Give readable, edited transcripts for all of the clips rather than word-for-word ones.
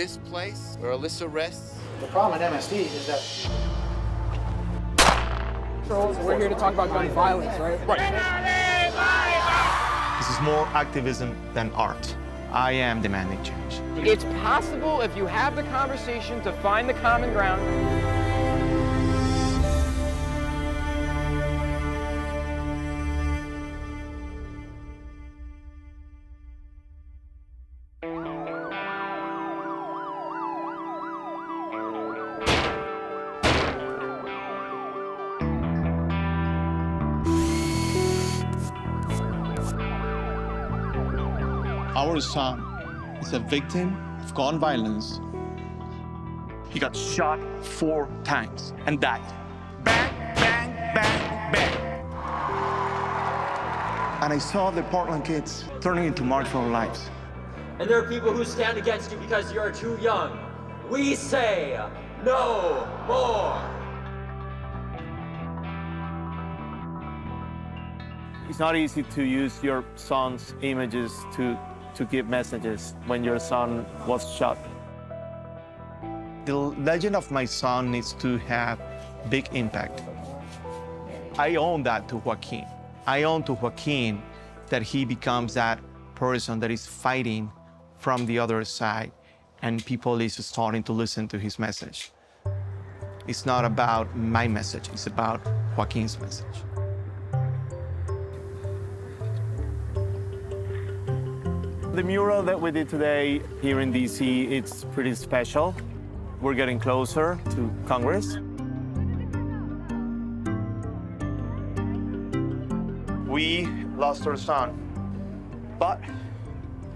this place where Alyssa rests. The problem in MSD is that... We're here to talk about gun violence, right? Right. This is more activism than art. I am demanding change. It's possible if you have the conversation to find the common ground. Our son is a victim of gun violence. He got shot 4 times and died. Bang, bang, bang, bang. And I saw the Parkland kids turning into March for Our Lives. And there are people who stand against you because you're too young. We say no more. It's not easy to use your son's images to give messages when your son was shot. The legend of my son needs to have big impact. I own that to Joaquin. I own to Joaquin that he becomes that person that is fighting from the other side and people is starting to listen to his message. It's not about my message, it's about Joaquin's message. The mural that we did today here in D.C., it's pretty special. We're getting closer to Congress. We lost our son, but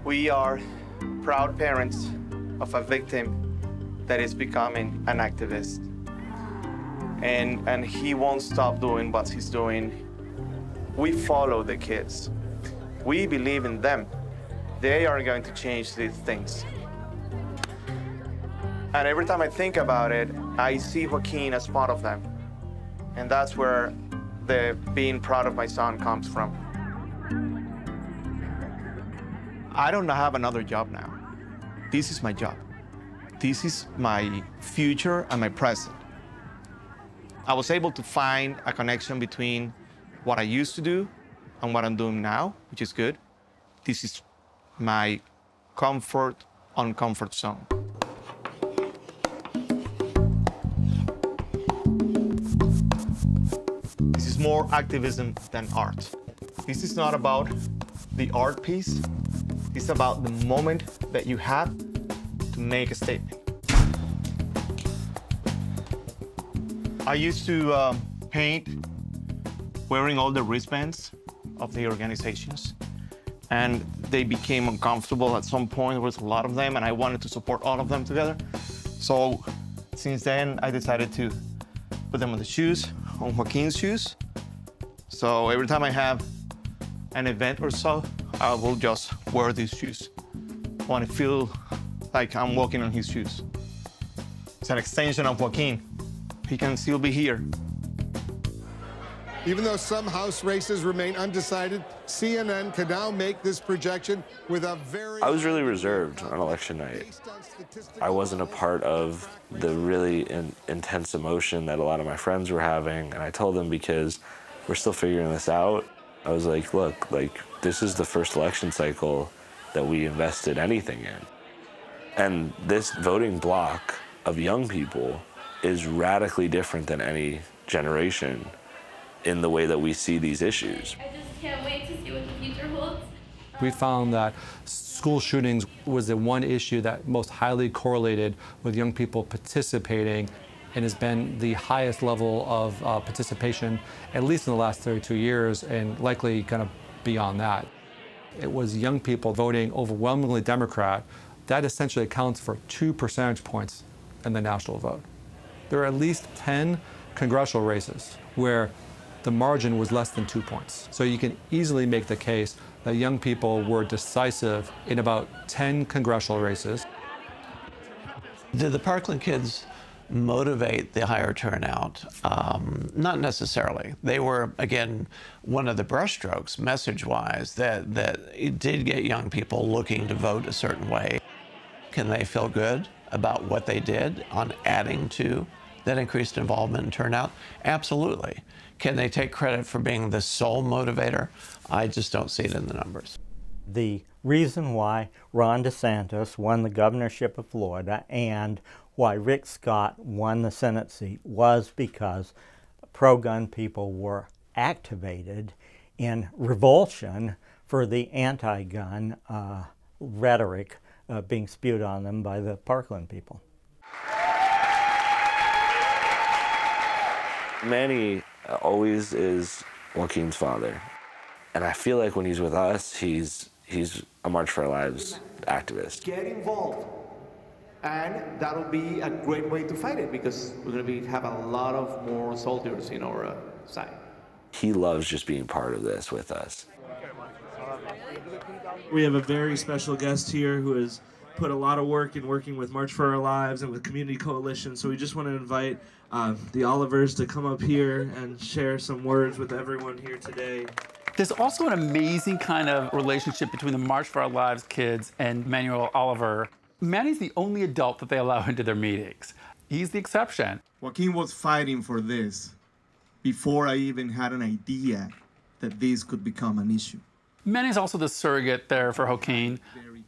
we are proud parents of a victim that is becoming an activist. And he won't stop doing what he's doing. We follow the kids. We believe in them. They are going to change these things. And every time I think about it, I see Joaquin as part of them. And that's where the being proud of my son comes from. I don't have another job now. This is my job. This is my future and my present. I was able to find a connection between what I used to do and what I'm doing now, which is good. This is my uncomfort zone. This is more activism than art. This is not about the art piece. It's about the moment that you have to make a statement. I used to paint wearing all the wristbands of the organizations. And they became uncomfortable at some point. There was a lot of them, and I wanted to support all of them together. So since then, I decided to put them on the shoes, on Joaquin's shoes. So every time I have an event or so, I will just wear these shoes. I want to feel like I'm walking on his shoes. It's an extension of Joaquin. He can still be here. Even though some House races remain undecided, CNN can now make this projection with a very... I was really reserved on election night. I wasn't a part of the really intense emotion that a lot of my friends were having, and I told them because we're still figuring this out. I was like, look, like, this is the first election cycle that we invested anything in. And this voting block of young people is radically different than any generation in the way that we see these issues. I just can't wait to see what the future holds. We found that school shootings was the one issue that most highly correlated with young people participating and has been the highest level of participation, at least in the last 32 years, and likely kind of beyond that. It was young people voting overwhelmingly Democrat. That essentially accounts for 2 percentage points in the national vote. There are at least 10 congressional races where the margin was less than 2 points. So you can easily make the case that young people were decisive in about 10 congressional races. Did the Parkland kids motivate the higher turnout? Not necessarily. They were, again, one of the brushstrokes, message-wise, that it did get young people looking to vote a certain way. can they feel good about what they did on adding to that increased involvement and turnout? Absolutely. Can they take credit for being the sole motivator? I just don't see it in the numbers. The reason why Ron DeSantis won the governorship of Florida and why Rick Scott won the Senate seat was because pro-gun people were activated in revulsion for the anti-gun rhetoric being spewed on them by the Parkland people. Manny always is Joaquin's father. And I feel like when he's with us, he's a March for Our Lives activist. Get involved. And that'll be a great way to fight it, because we're going to have a lot of more soldiers in our side. He loves just being part of this with us. We have a very special guest here who has put a lot of work in working with March for Our Lives and with Community Coalition, so we just want to invite the Olivers to come up here and share some words with everyone here today. There's also an amazing kind of relationship between the March for Our Lives kids and Manuel Oliver. Manny's the only adult that they allow into their meetings. He's the exception. Joaquin was fighting for this before I even had an idea that this could become an issue. Manny's also the surrogate there for Joaquin,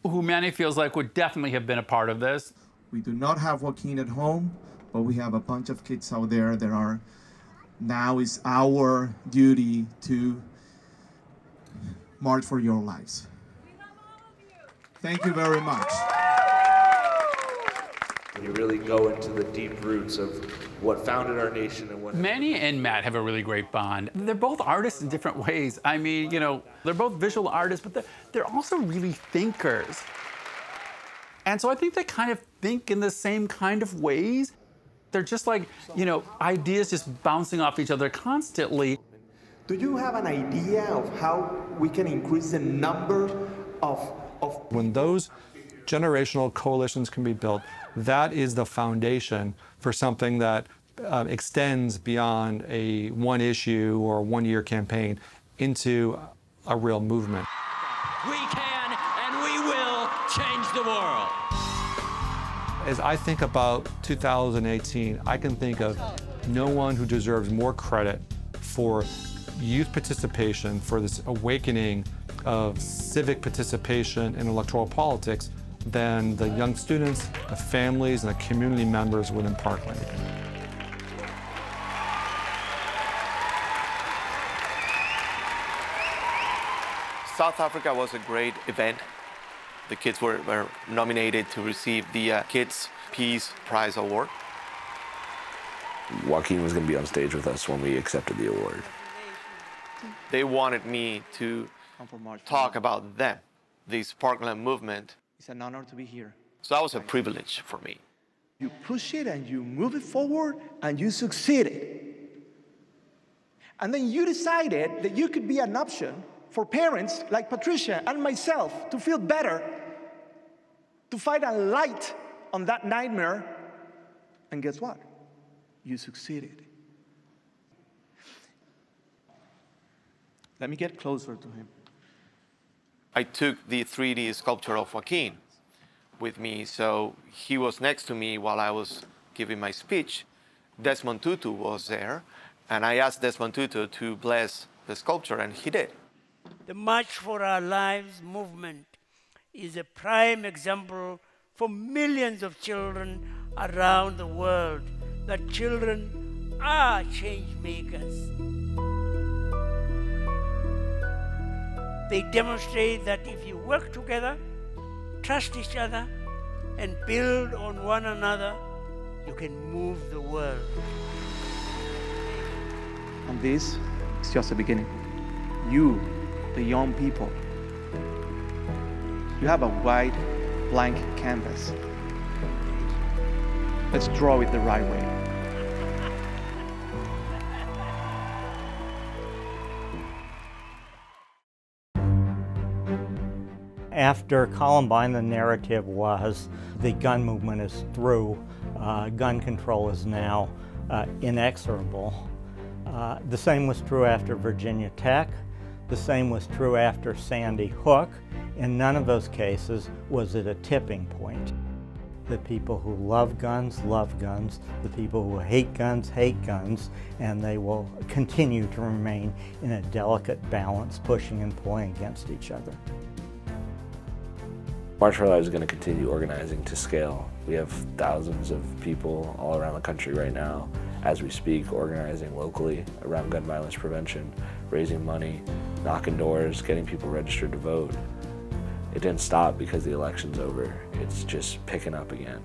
who Manny feels like would definitely have been a part of this. We do not have Joaquin at home, but we have a bunch of kids out there that are, now it's our duty to march for your lives. We love all of you. Thank you very much. You really go into the deep roots of what founded our nation and what... Manny and Matt have a really great bond. They're both artists in different ways. I mean, you know, they're both visual artists, but they're also really thinkers. And so I think they kind of think in the same kind of ways. They're just like, you know, ideas just bouncing off each other constantly. Do you have an idea of how we can increase the number of... When those generational coalitions can be built, that is the foundation for something that extends beyond a one-issue or one-year campaign into a real movement. We can and we will change the world. As I think about 2018, I can think of no one who deserves more credit for youth participation, for this awakening of civic participation in electoral politics than the young students, the families, and the community members within Parkland. South Africa was a great event. The kids were nominated to receive the Kids Peace Prize Award. Joaquin was going to be on stage with us when we accepted the award. They wanted me to talk about them, this Parkland movement. It's an honor to be here. So that was a privilege for me. You push it and you move it forward and you succeeded. And then you decided that you could be an option for parents like Patricia and myself to feel better, to find a light on that nightmare. And guess what? You succeeded. Let me get closer to him. I took the 3D sculpture of Joaquin with me, so he was next to me while I was giving my speech. Desmond Tutu was there, and I asked Desmond Tutu to bless the sculpture, and he did. The March for Our Lives movement is a prime example for millions of children around the world that children are change makers. They demonstrate that if you work together, trust each other, and build on one another, you can move the world. And this is just the beginning. You, the young people, you have a wide, blank canvas. Let's draw it the right way. After Columbine, the narrative was the gun movement is through, gun control is now inexorable. The same was true after Virginia Tech, the same was true after Sandy Hook. In none of those cases was it a tipping point. The people who love guns, the people who hate guns, and they will continue to remain in a delicate balance, pushing and pulling against each other. March for Our Lives is going to continue organizing to scale. We have thousands of people all around the country right now, as we speak, organizing locally around gun violence prevention, raising money, knocking doors, getting people registered to vote. It didn't stop because the election's over. It's just picking up again.